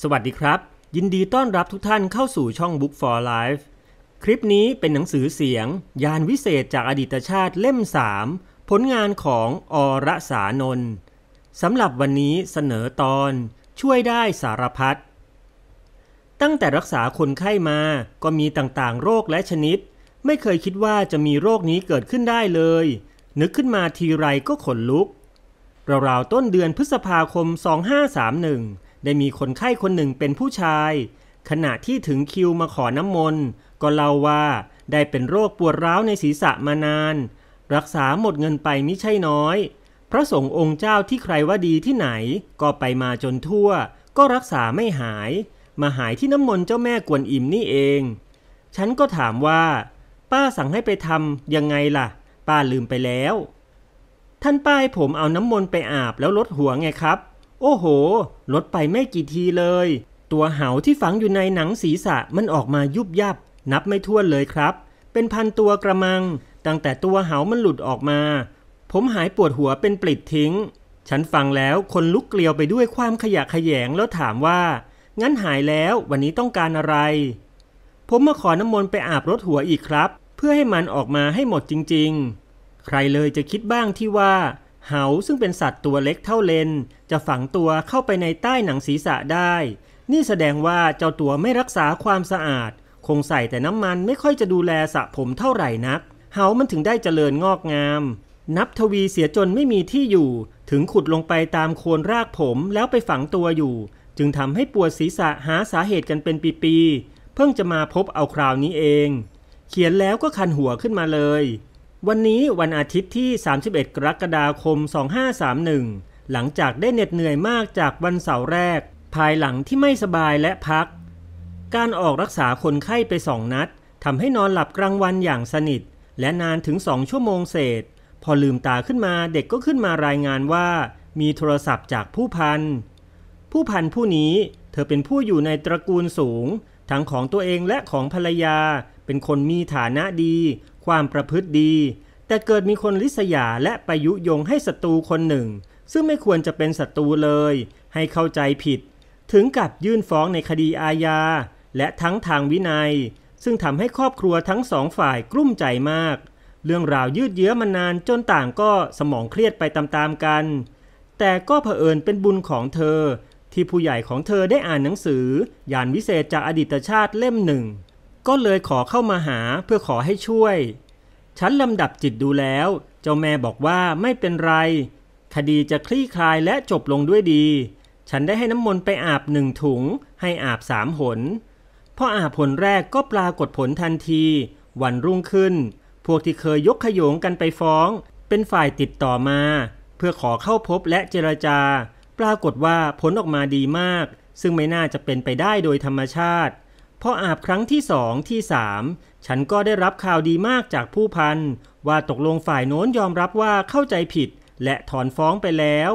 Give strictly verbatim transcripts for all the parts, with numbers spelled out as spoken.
สวัสดีครับยินดีต้อนรับทุกท่านเข้าสู่ช่อง Book for Life คลิปนี้เป็นหนังสือเสียงยานวิเศษจากอดีตชาติเล่มสามผลงานของอรสานนท์สำหรับวันนี้เสนอตอนช่วยได้สารพัดตั้งแต่รักษาคนไข้มาก็มีต่างๆโรคและชนิดไม่เคยคิดว่าจะมีโรคนี้เกิดขึ้นได้เลยนึกขึ้นมาทีไรก็ขนลุกราวๆต้นเดือนพฤษภาคมสองห้าสามหนึ่งได้มีคนไข้คนหนึ่งเป็นผู้ชายขณะที่ถึงคิวมาขอน้ำมนต์ก็เล่าว่าได้เป็นโรคปวดร้าวในศีรษะมานานรักษาหมดเงินไปมิใช่น้อยพระสงฆ์องค์เจ้าที่ใครว่าดีที่ไหนก็ไปมาจนทั่วก็รักษาไม่หายมาหายที่น้ำมนต์เจ้าแม่กวนอิมนี่เองฉันก็ถามว่าป้าสั่งให้ไปทำยังไงล่ะป้าลืมไปแล้วท่านป้าให้ผมเอาน้ำมนต์ไปอาบแล้วลดหัวไงครับโอ้โหลดไปไม่กี่ทีเลยตัวเหาที่ฝังอยู่ในหนังศีรษะมันออกมายุบยับนับไม่ถ้วนเลยครับเป็นพันตัวกระมังตั้งแต่ตัวเหามันหลุดออกมาผมหายปวดหัวเป็นปลิดทิ้งฉันฟังแล้วคนลุกเกลียวไปด้วยความขยะแขยงแล้วถามว่างั้นหายแล้ววันนี้ต้องการอะไรผมมาขอน้ำมนต์ไปอาบรดหัวอีกครับเพื่อให้มันออกมาให้หมดจริงๆใครเลยจะคิดบ้างที่ว่าเหาซึ่งเป็นสัตว์ตัวเล็กเท่าเลนจะฝังตัวเข้าไปในใต้หนังศีรษะได้นี่แสดงว่าเจ้าตัวไม่รักษาความสะอาดคงใส่แต่น้ำมันไม่ค่อยจะดูแลสระผมเท่าไหร่นักเหามันถึงได้เจริญงอกงามนับทวีเสียจนไม่มีที่อยู่ถึงขุดลงไปตามโคนรากผมแล้วไปฝังตัวอยู่จึงทำให้ปวดศีรษะหาสาเหตุกันเป็นปีๆเพิ่งจะมาพบเอาคราวนี้เองเขียนแล้วก็คันหัวขึ้นมาเลยวันนี้วันอาทิตย์ที่สามสิบเอ็ดกรกฎาคมสองห้าสามหนึ่งหลังจากได้เหน็ดเหนื่อยมากจากวันเสาร์แรกภายหลังที่ไม่สบายและพักการออกรักษาคนไข้ไปสองนัดทำให้นอนหลับกลางวันอย่างสนิทและนานถึงสองชั่วโมงเศษพอลืมตาขึ้นมาเด็กก็ขึ้นมารายงานว่ามีโทรศัพท์จากผู้พันผู้พันผู้นี้เธอเป็นผู้อยู่ในตระกูลสูงทั้งของตัวเองและของภรรยาเป็นคนมีฐานะดีความประพฤติดีแต่เกิดมีคนลิษยาและไปยุยงให้ศัตรูคนหนึ่งซึ่งไม่ควรจะเป็นศัตรูเลยให้เข้าใจผิดถึงกับยื่นฟ้องในคดีอาญาและทั้งทางวินัยซึ่งทำให้ครอบครัวทั้งสองฝ่ายกลุ้มใจมากเรื่องราวยืดเยื้อมานานจนต่างก็สมองเครียดไปตามๆกันแต่ก็เผอิญเป็นบุญของเธอที่ผู้ใหญ่ของเธอได้อ่านหนังสือยานวิเศษจากอดีตชาติเล่มหนึ่งก็เลยขอเข้ามาหาเพื่อขอให้ช่วยฉันลำดับจิตดูแล้วเจ้าแม่บอกว่าไม่เป็นไรคดีจะคลี่คลายและจบลงด้วยดีฉันได้ให้น้ำมนต์ไปอาบหนึ่งถุงให้อาบสามหนพออาบผลแรกก็ปรากฏผลทันทีวันรุ่งขึ้นพวกที่เคยยกขโยงกันไปฟ้องเป็นฝ่ายติดต่อมาเพื่อขอเข้าพบและเจรจาปรากฏว่าผลออกมาดีมากซึ่งไม่น่าจะเป็นไปได้โดยธรรมชาติพออาบครั้งที่สองที่สามฉันก็ได้รับข่าวดีมากจากผู้พันว่าตกลงฝ่ายโน้นยอมรับว่าเข้าใจผิดและถอนฟ้องไปแล้ว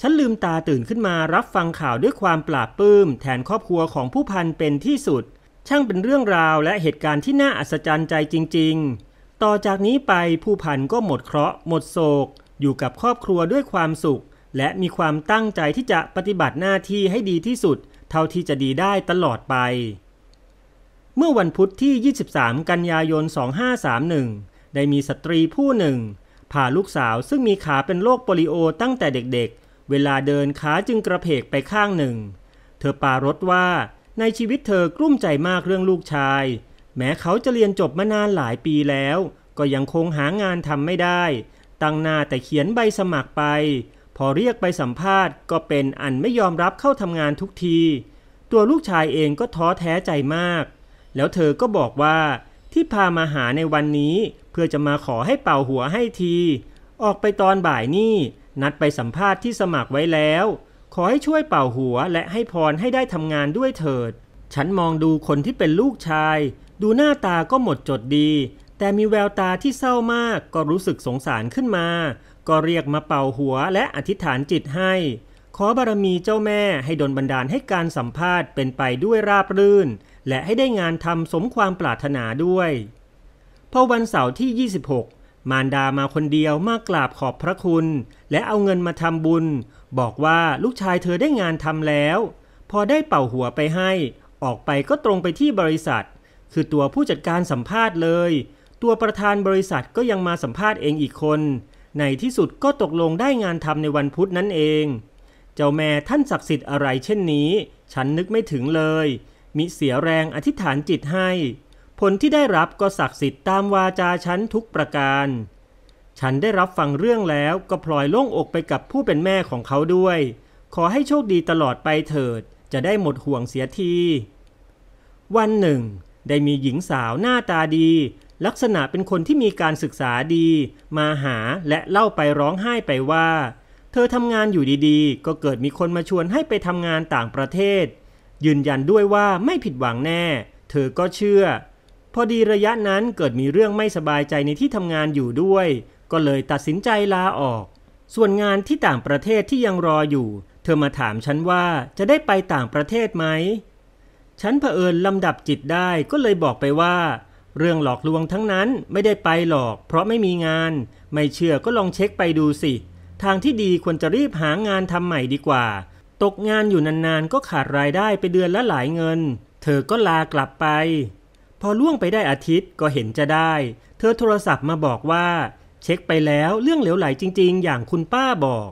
ฉันลืมตาตื่นขึ้นมารับฟังข่าวด้วยความปลาบปลื้มแทนครอบครัวของผู้พันเป็นที่สุดช่างเป็นเรื่องราวและเหตุการณ์ที่น่าอัศจรรย์ใจจริงๆต่อจากนี้ไปผู้พันก็หมดเคราะห์หมดโศกอยู่กับครอบครัวด้วยความสุขและมีความตั้งใจที่จะปฏิบัติหน้าที่ให้ดีที่สุดเท่าที่จะดีได้ตลอดไปเมื่อวันพุธที่ยี่สิบสามกันยายนสองห้าสามหนึ่งได้มีสตรีผู้หนึ่งพาลูกสาวซึ่งมีขาเป็นโรคโปลิโอตั้งแต่เด็กๆเวลาเดินขาจึงกระเพกไปข้างหนึ่งเธอปารถว่าในชีวิตเธอกลุ้มใจมากเรื่องลูกชายแม้เขาจะเรียนจบมานานหลายปีแล้วก็ยังคงหางานทำไม่ได้ตั้งหน้าแต่เขียนใบสมัครไปพอเรียกไปสัมภาษณ์ก็เป็นอันไม่ยอมรับเข้าทำงานทุกทีตัวลูกชายเองก็ท้อแท้ใจมากแล้วเธอก็บอกว่าที่พามาหาในวันนี้เพื่อจะมาขอให้เป่าหัวให้ทีออกไปตอนบ่ายนี่นัดไปสัมภาษณ์ที่สมัครไว้แล้วขอให้ช่วยเป่าหัวและให้พรให้ได้ทำงานด้วยเถิดฉันมองดูคนที่เป็นลูกชายดูหน้าตาก็หมดจดดีแต่มีแววตาที่เศร้ามากก็รู้สึกสงสารขึ้นมาก็เรียกมาเป่าหัวและอธิษฐานจิตให้ขอบารมีเจ้าแม่ให้ดลบันดาลให้การสัมภาษณ์เป็นไปด้วยราบรื่นและให้ได้งานทำสมความปรารถนาด้วยพอวันเสาร์ที่ยี่สิบหกมารดามาคนเดียวมากราบขอบพระคุณและเอาเงินมาทำบุญบอกว่าลูกชายเธอได้งานทำแล้ว พอได้เป่าหัวไปให้ออกไปก็ตรงไปที่บริษัทคือตัวผู้จัดการสัมภาษณ์เลยตัวประธานบริษัทก็ยังมาสัมภาษณ์เองอีกคนในที่สุดก็ตกลงได้งานทำในวันพุธนั้นเองเจ้าแม่ท่านศักดิ์สิทธิ์อะไรเช่นนี้ฉันนึกไม่ถึงเลยมิเสียแรงอธิษฐานจิตให้ผลที่ได้รับก็ศักดิ์สิทธิ์ตามวาจาฉันทุกประการฉันได้รับฟังเรื่องแล้วก็พลอยโล่งอกไปกับผู้เป็นแม่ของเขาด้วยขอให้โชคดีตลอดไปเถิดจะได้หมดห่วงเสียทีวันหนึ่งได้มีหญิงสาวหน้าตาดีลักษณะเป็นคนที่มีการศึกษาดีมาหาและเล่าไปร้องไห้ไปว่าเธอทำงานอยู่ดีๆก็เกิดมีคนมาชวนให้ไปทำงานต่างประเทศยืนยันด้วยว่าไม่ผิดหวังแน่เธอก็เชื่อพอดีระยะนั้นเกิดมีเรื่องไม่สบายใจในที่ทำงานอยู่ด้วยก็เลยตัดสินใจลาออกส่วนงานที่ต่างประเทศที่ยังรออยู่เธอมาถามฉันว่าจะได้ไปต่างประเทศไหมฉันเผอิญลำดับจิตได้ก็เลยบอกไปว่าเรื่องหลอกลวงทั้งนั้นไม่ได้ไปหรอกเพราะไม่มีงานไม่เชื่อก็ลองเช็คไปดูสิทางที่ดีควรจะรีบหางานทำใหม่ดีกว่าตกงานอยู่นานๆก็ขาดรายได้ไปเดือนละหลายเงินเธอก็ลากลับไปพอล่วงไปได้อาทิตย์ก็เห็นจะได้เธอโทรศัพท์มาบอกว่าเช็คไปแล้วเรื่องเหลวไหลจริงๆอย่างคุณป้าบอก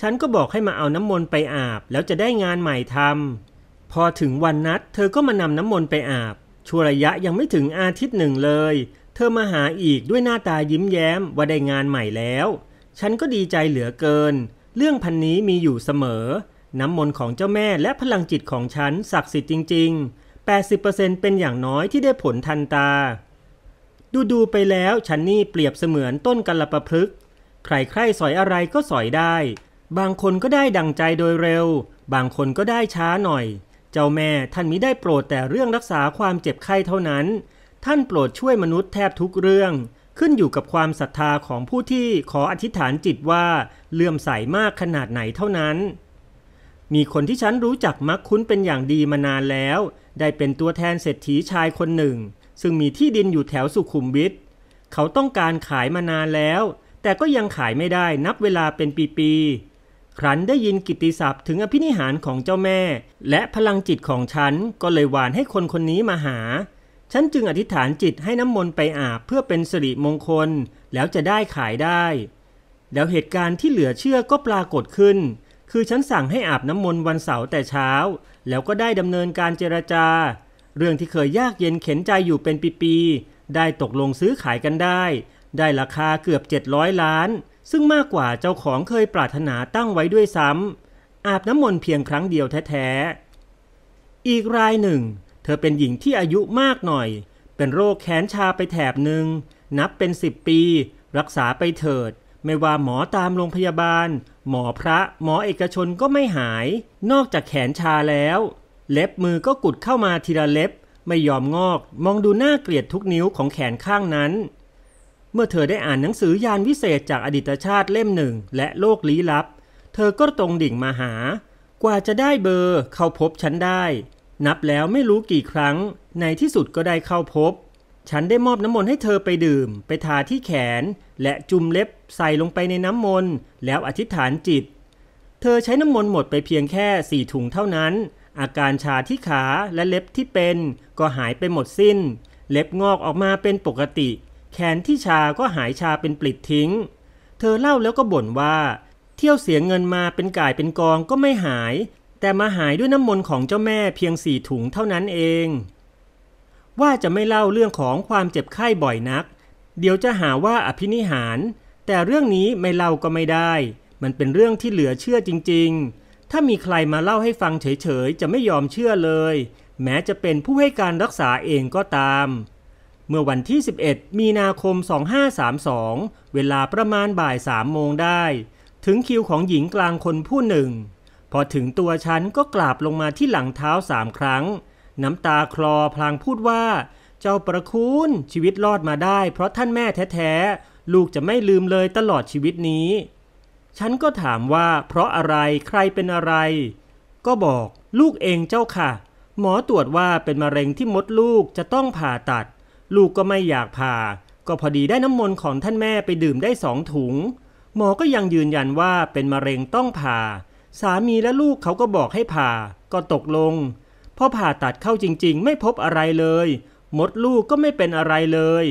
ฉันก็บอกให้มาเอาน้ำมนต์ไปอาบแล้วจะได้งานใหม่ทำพอถึงวันนัดเธอก็มานำน้ำมนต์ไปอาบชั่วระยะยังไม่ถึงอาทิตย์หนึ่งเลยเธอมาหาอีกด้วยหน้าตายิ้มแย้มว่าได้งานใหม่แล้วฉันก็ดีใจเหลือเกินเรื่องพันนี้มีอยู่เสมอน้ำมนต์ของเจ้าแม่และพลังจิตของฉันศักดิ์สิทธิ์จริงๆ แปดสิบเปอร์เซ็นต์ เป็นอย่างน้อยที่ได้ผลทันตาดูดูไปแล้วฉันนี่เปรียบเสมือนต้นกัลปพฤกษ์ใครๆสอยอะไรก็สอยได้บางคนก็ได้ดั่งใจโดยเร็วบางคนก็ได้ช้าหน่อยเจ้าแม่ท่านมิได้โปรดแต่เรื่องรักษาความเจ็บไข้เท่านั้นท่านโปรดช่วยมนุษย์แทบทุกเรื่องขึ้นอยู่กับความศรัทธาของผู้ที่ขออธิษฐานจิตว่าเลื่อมใสมากขนาดไหนเท่านั้นมีคนที่ฉันรู้จักมักคุ้นเป็นอย่างดีมานานแล้วได้เป็นตัวแทนเศรษฐีชายคนหนึ่งซึ่งมีที่ดินอยู่แถวสุขุมวิทเขาต้องการขายมานานแล้วแต่ก็ยังขายไม่ได้นับเวลาเป็นปีๆครั้นได้ยินกิตติศัพท์ถึงอภินิหารของเจ้าแม่และพลังจิตของฉันก็เลยหวานให้คนคนนี้มาหาฉันจึงอธิษฐานจิตให้น้ำมนต์ไปอาบเพื่อเป็นสิริมงคลแล้วจะได้ขายได้แล้วเหตุการณ์ที่เหลือเชื่อก็ปรากฏขึ้นคือฉันสั่งให้อาบน้ำมนต์วันเสาร์แต่เช้าแล้วก็ได้ดำเนินการเจรจาเรื่องที่เคยยากเย็นเข็นใจอยู่เป็นปีๆได้ตกลงซื้อขายกันได้ได้ราคาเกือบเจ็ดร้อยล้านซึ่งมากกว่าเจ้าของเคยปรารถนาตั้งไว้ด้วยซ้ำอาบน้ำมนต์เพียงครั้งเดียวแท้ๆอีกรายหนึ่งเธอเป็นหญิงที่อายุมากหน่อยเป็นโรคแขนชาไปแถบหนึ่งนับเป็นสิบปีรักษาไปเถิดไม่ว่าหมอตามโรงพยาบาลหมอพระหมอเอกชนก็ไม่หายนอกจากแขนชาแล้วเล็บมือก็กุดเข้ามาทีละเล็บไม่ยอมงอกมองดูน่าเกลียดทุกนิ้วของแขนข้างนั้นเมื่อเธอได้อ่านหนังสือยานวิเศษจากอดีตชาติเล่มหนึ่งและโลกลี้ลับเธอก็ตรงดิ่งมาหากว่าจะได้เบอร์เข้าพบฉันได้นับแล้วไม่รู้กี่ครั้งในที่สุดก็ได้เข้าพบฉันได้มอบน้ำมนต์ให้เธอไปดื่มไปทาที่แขนและจุ่มเล็บใส่ลงไปในน้ำมนต์แล้วอธิษฐานจิตเธอใช้น้ำมนต์หมดไปเพียงแค่สี่ถุงเท่านั้นอาการชาที่ขาและเล็บที่เป็นก็หายไปหมดสิ้นเล็บงอกออกมาเป็นปกติแขนที่ชาก็หายชาเป็นปลิดทิ้งเธอเล่าแล้วก็บ่นว่าเที่ยวเสียเงินมาเป็นก่ายเป็นกองก็ไม่หายแต่มาหายด้วยน้ำมนต์ของเจ้าแม่เพียงสี่ถุงเท่านั้นเองว่าจะไม่เล่าเรื่องของความเจ็บไข้บ่อยนักเดี๋ยวจะหาว่าอภินิหารแต่เรื่องนี้ไม่เล่าก็ไม่ได้มันเป็นเรื่องที่เหลือเชื่อจริงๆถ้ามีใครมาเล่าให้ฟังเฉยๆจะไม่ยอมเชื่อเลยแม้จะเป็นผู้ให้การรักษาเองก็ตามเมื่อวันที่สิบเอ็ดมีนาคมสองห้าสามสองเวลาประมาณบ่ายสามโมงได้ถึงคิวของหญิงกลางคนผู้หนึ่งพอถึงตัวฉันก็กราบลงมาที่หลังเท้าสามครั้งน้ำตาคลอพลางพูดว่าเจ้าประคุณชีวิตรอดมาได้เพราะท่านแม่แท้ๆลูกจะไม่ลืมเลยตลอดชีวิตนี้ฉันก็ถามว่าเพราะอะไรใครเป็นอะไรก็บอกลูกเองเจ้าค่ะหมอตรวจว่าเป็นมะเร็งที่มดลูกจะต้องผ่าตัดลูกก็ไม่อยากผ่าก็พอดีได้น้ำมนต์ของท่านแม่ไปดื่มได้สองถุงหมอก็ยังยืนยันว่าเป็นมะเร็งต้องผ่าสามีและลูกเขาก็บอกให้ผ่า ก็ตกลงพอผ่าตัดเข้าจริงๆไม่พบอะไรเลยมดลูกก็ไม่เป็นอะไรเลย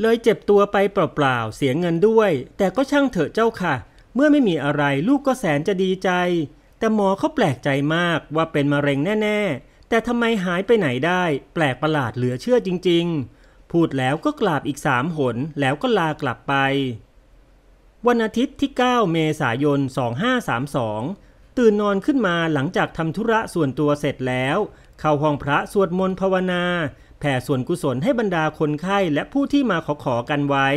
เลยเจ็บตัวไปเปล่าๆเสียเงินด้วยแต่ก็ช่างเถอะเจ้าค่ะเมื่อไม่มีอะไรลูกก็แสนจะดีใจแต่หมอเขาแปลกใจมากว่าเป็นมะเร็งแน่ๆแต่ทำไมหายไปไหนได้แปลกประหลาดเหลือเชื่อจริงๆพูดแล้วก็กราบอีกสามหนแล้วก็ลากลับไปวันอาทิตย์ที่เก้าเมษายนสองห้าสามสองตื่นนอนขึ้นมาหลังจากทำธุระส่วนตัวเสร็จแล้วเข้าห้องพระสวดมนต์ภาวนาแผ่ส่วนกุศลให้บรรดาคนไข้และผู้ที่มาขอขอกันไว้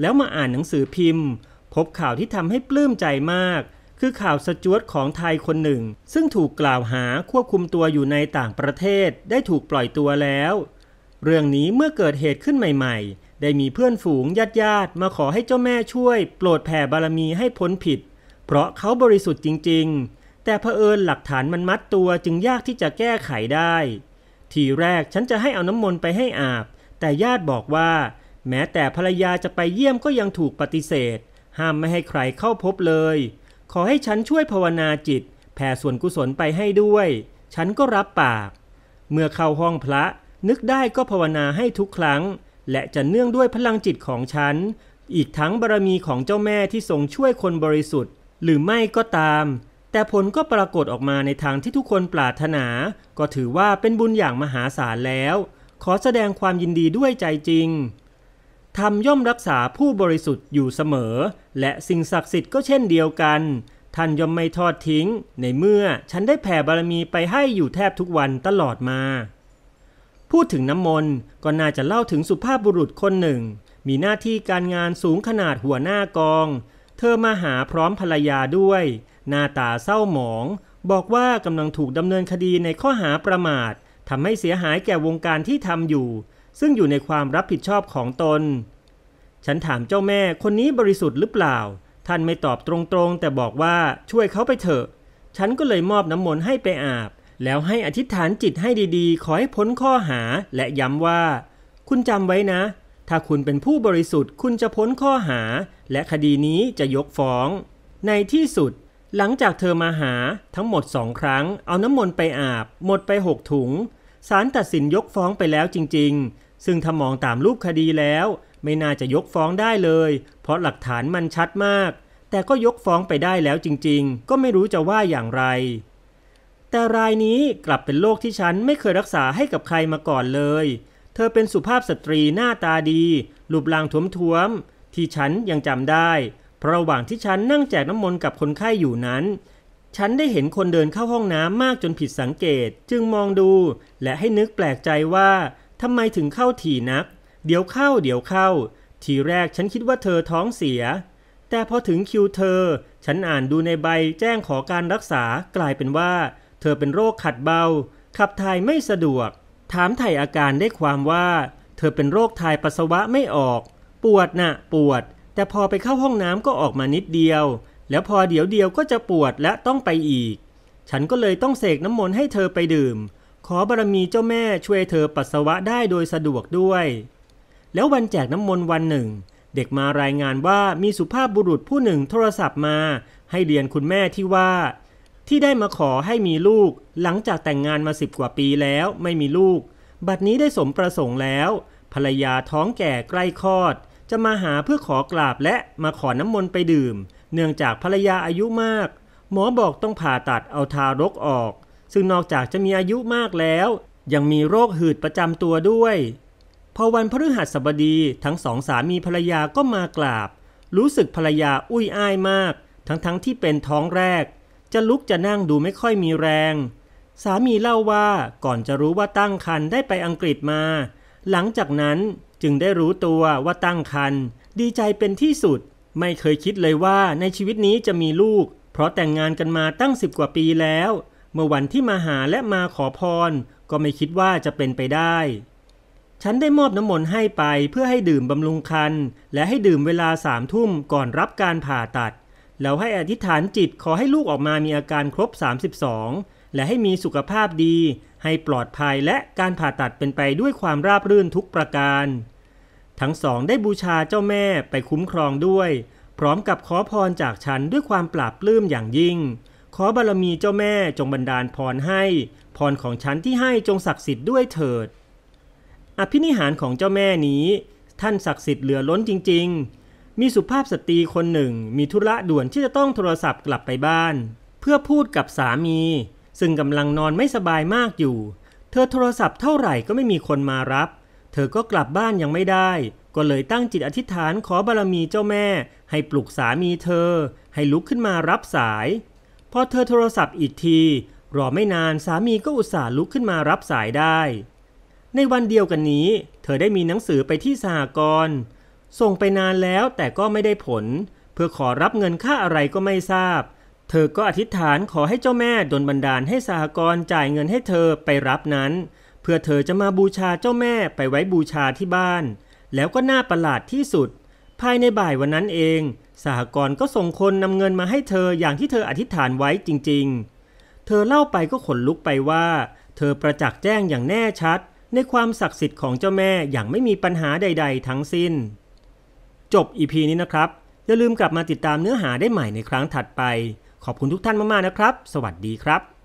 แล้วมาอ่านหนังสือพิมพ์พบข่าวที่ทำให้ปลื้มใจมากคือข่าวสจ๊วตของไทยคนหนึ่งซึ่งถูกกล่าวหาควบคุมตัวอยู่ในต่างประเทศได้ถูกปล่อยตัวแล้วเรื่องนี้เมื่อเกิดเหตุขึ้นใหม่ๆได้มีเพื่อนฝูงญาติญาติมาขอให้เจ้าแม่ช่วยโปรดแผ่บารมีให้พ้นผิดเพราะเขาบริสุทธิ์จริงๆแต่เผอิญหลักฐานมันมัดตัวจึงยากที่จะแก้ไขได้ทีแรกฉันจะให้เอาน้ำมนต์ไปให้อาบแต่ญาติบอกว่าแม้แต่ภรรยาจะไปเยี่ยมก็ยังถูกปฏิเสธห้ามไม่ให้ใครเข้าพบเลยขอให้ฉันช่วยภาวนาจิตแผ่ส่วนกุศลไปให้ด้วยฉันก็รับปากเมื่อเข้าห้องพระนึกได้ก็ภาวนาให้ทุกครั้งและจะเนื่องด้วยพลังจิตของฉันอีกทั้งบารมีของเจ้าแม่ที่ทรงช่วยคนบริสุทธิ์หรือไม่ก็ตามแต่ผลก็ปรากฏออกมาในทางที่ทุกคนปรารถนาก็ถือว่าเป็นบุญอย่างมหาศาลแล้วขอแสดงความยินดีด้วยใจจริงธรรมย่อมรักษาผู้บริสุทธิ์อยู่เสมอและสิ่งศักดิ์สิทธิ์ก็เช่นเดียวกันท่านย่อมไม่ทอดทิ้งในเมื่อฉันได้แผ่บารมีไปให้อยู่แทบทุกวันตลอดมาพูดถึงน้ำมนต์ก็น่าจะเล่าถึงสุภาพบุรุษคนหนึ่งมีหน้าที่การงานสูงขนาดหัวหน้ากองเธอมาหาพร้อมภรรยาด้วยหน้าตาเศร้าหมองบอกว่ากำลังถูกดำเนินคดีในข้อหาประมาททำให้เสียหายแก่วงการที่ทำอยู่ซึ่งอยู่ในความรับผิดชอบของตนฉันถามเจ้าแม่คนนี้บริสุทธิ์หรือเปล่าท่านไม่ตอบตรงๆแต่บอกว่าช่วยเขาไปเถอะฉันก็เลยมอบน้ำมนต์ให้ไปอาบแล้วให้อธิษฐานจิตให้ดีๆขอให้พ้นข้อหาและย้ำว่าคุณจำไว้นะถ้าคุณเป็นผู้บริสุทธิ์คุณจะพ้นข้อหาและคดีนี้จะยกฟ้องในที่สุดหลังจากเธอมาหาทั้งหมดสองครั้งเอาน้ำมนต์ไปอาบหมดไปหกถุงศาลตัดสินยกฟ้องไปแล้วจริงๆซึ่งถ้ามองตามรูปคดีแล้วไม่น่าจะยกฟ้องได้เลยเพราะหลักฐานมันชัดมากแต่ก็ยกฟ้องไปได้แล้วจริงๆก็ไม่รู้จะว่าอย่างไรแต่รายนี้กลับเป็นโรคที่ฉันไม่เคยรักษาให้กับใครมาก่อนเลยเธอเป็นสุภาพสตรีหน้าตาดีรูปร่างท้วมๆที่ฉันยังจำได้เพราะระหว่างที่ฉันนั่งแจกน้ำมนต์กับคนไข้อยู่นั้นฉันได้เห็นคนเดินเข้าห้องน้ำมากจนผิดสังเกตจึงมองดูและให้นึกแปลกใจว่าทำไมถึงเข้าถี่นักเดี๋ยวเข้าเดี๋ยวเข้าทีแรกฉันคิดว่าเธอท้องเสียแต่พอถึงคิวเธอฉันอ่านดูในใบแจ้งขอการรักษากลายเป็นว่าเธอเป็นโรคขัดเบาขับถ่ายไม่สะดวกถามไถ่อาการได้ความว่าเธอเป็นโรคถ่ายปัสสาวะไม่ออกปวดน่ะปวดแต่พอไปเข้าห้องน้ำก็ออกมานิดเดียวแล้วพอเดี๋ยวเดียวก็จะปวดและต้องไปอีกฉันก็เลยต้องเสกน้ำมนต์ให้เธอไปดื่มขอบารมีเจ้าแม่ช่วยเธอปัสสาวะได้โดยสะดวกด้วยแล้ววันแจกน้ำมนต์วันหนึ่งเด็กมารายงานว่ามีสุภาพบุรุษผู้หนึ่งโทรศัพท์มาให้เรียนคุณแม่ที่ว่าที่ได้มาขอให้มีลูกหลังจากแต่งงานมาสิบกว่าปีแล้วไม่มีลูกบัดนี้ได้สมประสงค์แล้วภรรยาท้องแก่ใกล้คลอดจะมาหาเพื่อขอกราบและมาขอน้ำมนต์ไปดื่มเนื่องจากภรรยาอายุมากหมอบอกต้องผ่าตัดเอาทารกออกซึ่งนอกจากจะมีอายุมากแล้วยังมีโรคหืดประจำตัวด้วยพอวันพฤหัสบดีทั้งสองสามีภรรยาก็มากราบรู้สึกภรรยาอุ้ยอ้ายมากทั้งๆ ท, ที่เป็นท้องแรกจะลุกจะนั่งดูไม่ค่อยมีแรงสามีเล่าว่าก่อนจะรู้ว่าตั้งครรภ์ได้ไปอังกฤษมาหลังจากนั้นจึงได้รู้ตัวว่าตั้งครรภ์ดีใจเป็นที่สุดไม่เคยคิดเลยว่าในชีวิตนี้จะมีลูกเพราะแต่งงานกันมาตั้งสิบกว่าปีแล้วเมื่อวันที่มาหาและมาขอพรก็ไม่คิดว่าจะเป็นไปได้ฉันได้มอบน้ำมนต์ให้ไปเพื่อให้ดื่มบำรุงครรภ์และให้ดื่มเวลาสามทุ่มก่อนรับการผ่าตัดแล้วให้อธิษฐานจิตขอให้ลูกออกมามีอาการครบสามสิบสองและให้มีสุขภาพดีให้ปลอดภัยและการผ่าตัดเป็นไปด้วยความราบรื่นทุกประการทั้งสองได้บูชาเจ้าแม่ไปคุ้มครองด้วยพร้อมกับขอพรจากฉันด้วยความปราบปลื้มอย่างยิ่ง ขอบารมีเจ้าแม่จงบันดาลพรให้พรของฉันที่ให้จงศักดิ์สิทธิ์ด้วยเถิดอภินิหารของเจ้าแม่นี้ท่านศักดิ์สิทธิ์เหลือล้นจริงๆมีสุภาพสตรีคนหนึ่งมีธุระด่วนที่จะต้องโทรศัพท์กลับไปบ้านเพื่อพูดกับสามีซึ่งกำลังนอนไม่สบายมากอยู่เธอโทรศัพท์เท่าไหร่ก็ไม่มีคนมารับเธอก็กลับบ้านยังไม่ได้ก็เลยตั้งจิตอธิษฐานขอบารมีเจ้าแม่ให้ปลุกสามีเธอให้ลุกขึ้นมารับสายพอเธอโทรศัพท์อีกทีรอไม่นานสามีก็อุตส่าห์ลุกขึ้นมารับสายได้ในวันเดียวกันนี้เธอได้มีหนังสือไปที่สหกรณ์ส่งไปนานแล้วแต่ก็ไม่ได้ผลเพื่อขอรับเงินค่าอะไรก็ไม่ทราบเธอก็อธิษฐานขอให้เจ้าแม่ดลบันดาลให้สหกรณ์จ่ายเงินให้เธอไปรับนั้นเพื่อเธอจะมาบูชาเจ้าแม่ไปไว้บูชาที่บ้านแล้วก็น่าประหลาดที่สุดภายในบ่ายวันนั้นเองสหกรณ์ก็ส่งคนนำเงินมาให้เธออย่างที่เธออธิษฐานไว้จริงๆเธอเล่าไปก็ขนลุกไปว่าเธอประจักษ์แจ้งอย่างแน่ชัดในความศักดิ์สิทธิ์ของเจ้าแม่อย่างไม่มีปัญหาใดๆทั้งสิ้นจบ อี พี นี้นะครับอย่าลืมกลับมาติดตามเนื้อหาได้ใหม่ในครั้งถัดไปขอบคุณทุกท่านมากๆนะครับสวัสดีครับ